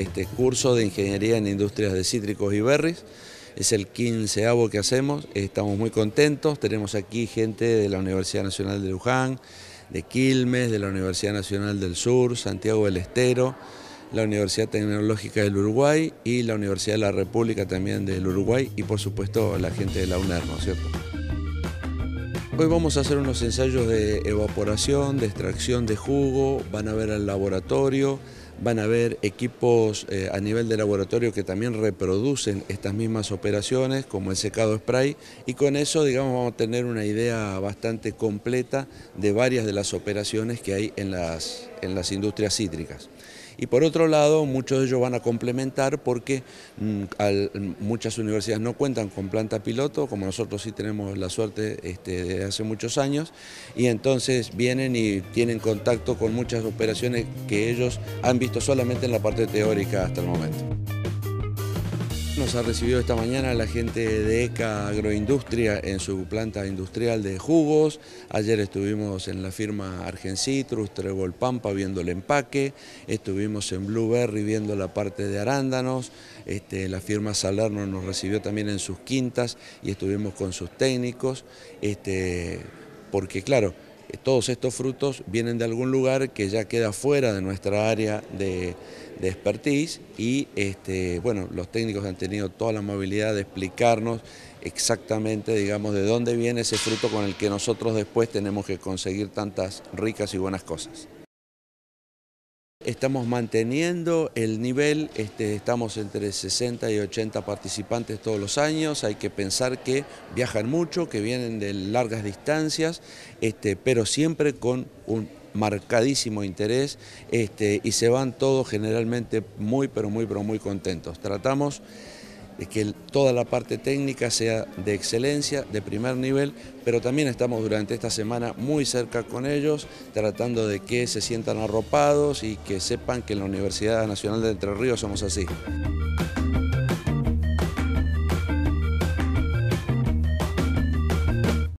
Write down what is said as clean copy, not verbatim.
este curso de Ingeniería en Industrias de Cítricos y Berries. Es el 15avo que hacemos, estamos muy contentos, tenemos aquí gente de la Universidad Nacional de Luján, de Quilmes, de la Universidad Nacional del Sur, Santiago del Estero, la Universidad Tecnológica del Uruguay y la Universidad de la República también del Uruguay y por supuesto la gente de la UNER, ¿no es cierto? Hoy vamos a hacer unos ensayos de evaporación, de extracción de jugo, van a ver al laboratorio, van a ver equipos a nivel de laboratorio que también reproducen estas mismas operaciones como el secado spray y con eso digamos vamos a tener una idea bastante completa de varias de las operaciones que hay en las industrias cítricas. Y por otro lado, muchos de ellos van a complementar porque muchas universidades no cuentan con planta piloto, como nosotros sí tenemos la suerte desde hace muchos años, y entonces vienen y tienen contacto con muchas operaciones que ellos han visto solamente en la parte teórica hasta el momento. Nos ha recibido esta mañana la gente de ECA Agroindustria en su planta industrial de jugos. Ayer estuvimos en la firma Argencitrus, Trebolpampa viendo el empaque, estuvimos en Blueberry viendo la parte de arándanos, la firma Salerno nos recibió también en sus quintas y estuvimos con sus técnicos, porque claro, todos estos frutos vienen de algún lugar que ya queda fuera de nuestra área de expertise y bueno, los técnicos han tenido toda la amabilidad de explicarnos exactamente, digamos, de dónde viene ese fruto con el que nosotros después tenemos que conseguir tantas ricas y buenas cosas. Estamos manteniendo el nivel, estamos entre 60 y 80 participantes todos los años, hay que pensar que viajan mucho, que vienen de largas distancias, pero siempre con un marcadísimo interés y se van todos generalmente muy contentos. Tratamos de que toda la parte técnica sea de excelencia, de primer nivel, pero también estamos durante esta semana muy cerca con ellos, tratando de que se sientan arropados y que sepan que en la Universidad Nacional de Entre Ríos somos así.